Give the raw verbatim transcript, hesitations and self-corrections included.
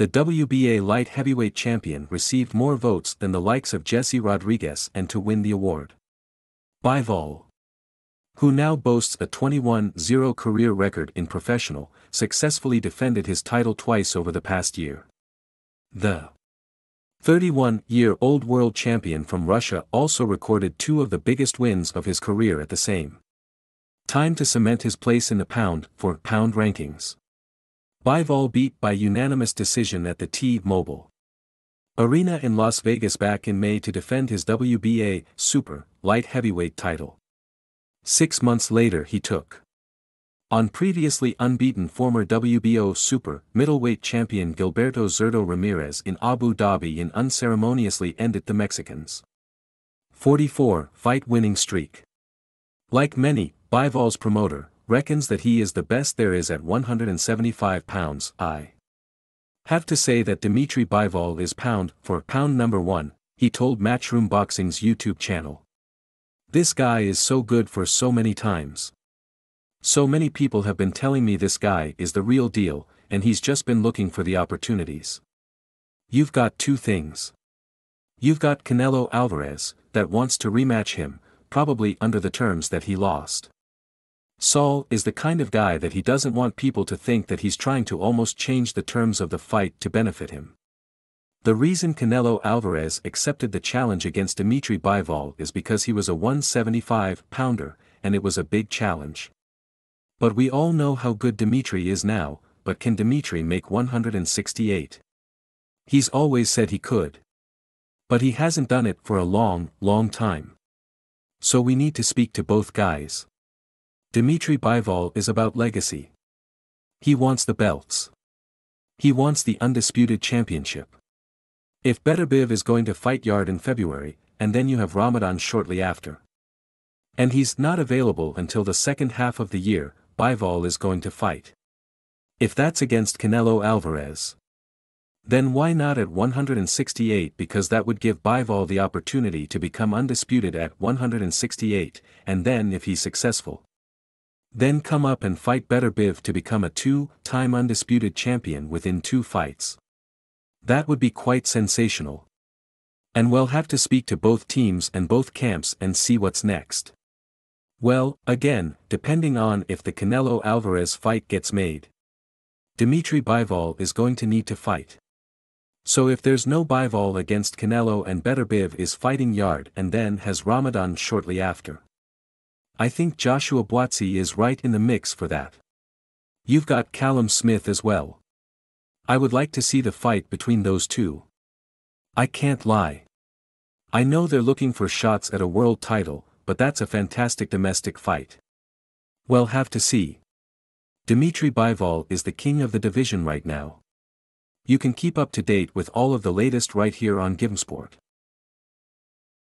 the W B A light heavyweight champion received more votes than the likes of Jesse Rodriguez and to win the award. Bivol, who now boasts a twenty-one and oh career record in professional, successfully defended his title twice over the past year. The thirty-one-year-old world champion from Russia also recorded two of the biggest wins of his career at the same time to cement his place in the pound-for-pound rankings. Bivol beat by unanimous decision at the T-Mobile Arena in Las Vegas back in May to defend his W B A super light heavyweight title. Six months later he took on previously unbeaten former W B O super middleweight champion Gilberto Zerdo Ramirez in Abu Dhabi and unceremoniously ended the Mexican's forty-four-fight winning streak. Like many, Bivol's promoter reckons that he is the best there is at one hundred seventy-five pounds. I have to say that Dmitry Bivol is pound for pound number one, he told Matchroom Boxing's YouTube channel. This guy is so good for so many times. So many people have been telling me this guy is the real deal, and he's just been looking for the opportunities. You've got two things. You've got Canelo Alvarez, that wants to rematch him, probably under the terms that he lost. Saul is the kind of guy that he doesn't want people to think that he's trying to almost change the terms of the fight to benefit him. The reason Canelo Alvarez accepted the challenge against Dmitry Bivol is because he was a one hundred seventy-five pounder, and it was a big challenge. But we all know how good Dmitry is now, but can Dmitry make one hundred sixty-eight? He's always said he could. But he hasn't done it for a long, long time. So we need to speak to both guys. Dmitry Bivol is about legacy. He wants the belts. He wants the undisputed championship. If Better Biv is going to fight Yard in February, and then you have Ramadan shortly after, and he's not available until the second half of the year, Bivol is going to fight. If that's against Canelo Alvarez, then why not at one hundred sixty-eight, because that would give Bivol the opportunity to become undisputed at one hundred sixty-eight, and then if he's successful, then come up and fight Better Biv to become a two-time undisputed champion within two fights. That would be quite sensational. And we'll have to speak to both teams and both camps and see what's next. Well, again, depending on if the Canelo Alvarez fight gets made, Dmitry Bivol is going to need to fight. So if there's no Bivol against Canelo and Better Biv is fighting Yard and then has Ramadan shortly after, I think Joshua Buatsi is right in the mix for that. You've got Callum Smith as well. I would like to see the fight between those two. I can't lie. I know they're looking for shots at a world title, but that's a fantastic domestic fight. We'll have to see. Dmitry Bivol is the king of the division right now. You can keep up to date with all of the latest right here on GiveMeSport.